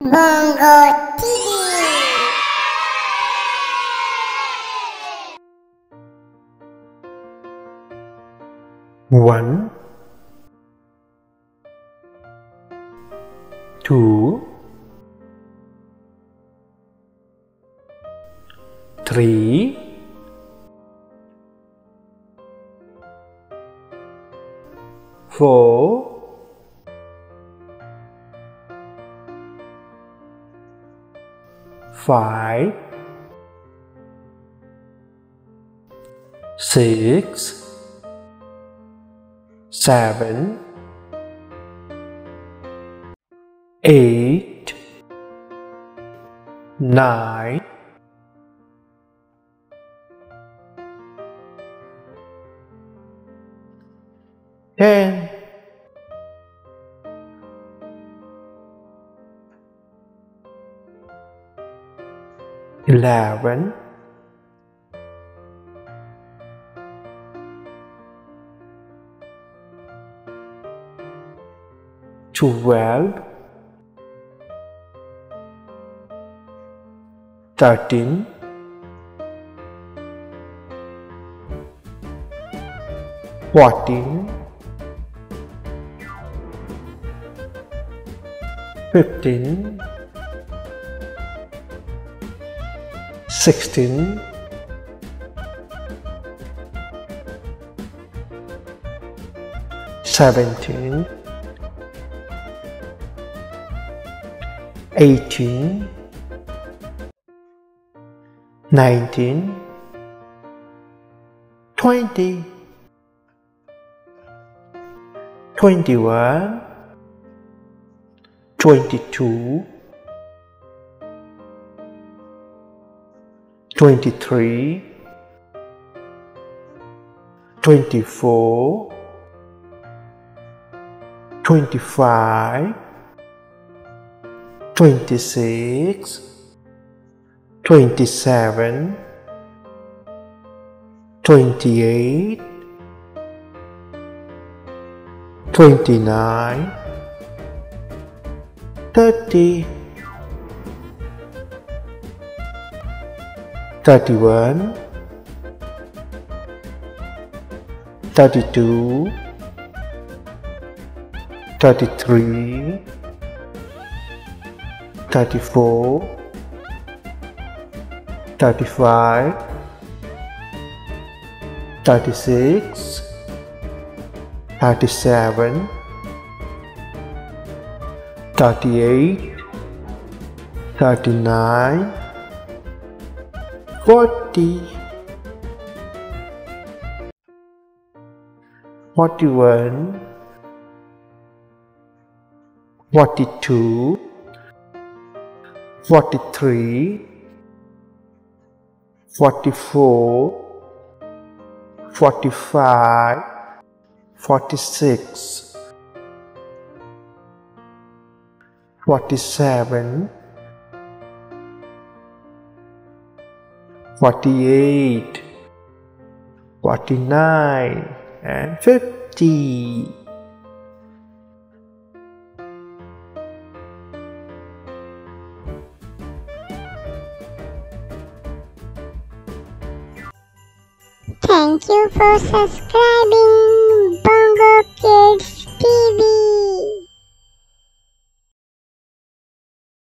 Bongo TV. One, two, three, four, five, six, seven, eight, nine, 10. Eleven, 12, 13, 14, 15, 16, 17, 18, 19, 20, 21, 22, 23, 24, 25, 26, 27, 28, 29, 30, 31, 32, 33, 34, 35, 36, 37, 38, 39, 40, 41, 42, 43, 44, 45, 46, 47, 48, 49, and 50. Thank you for subscribing, Bongo Kids.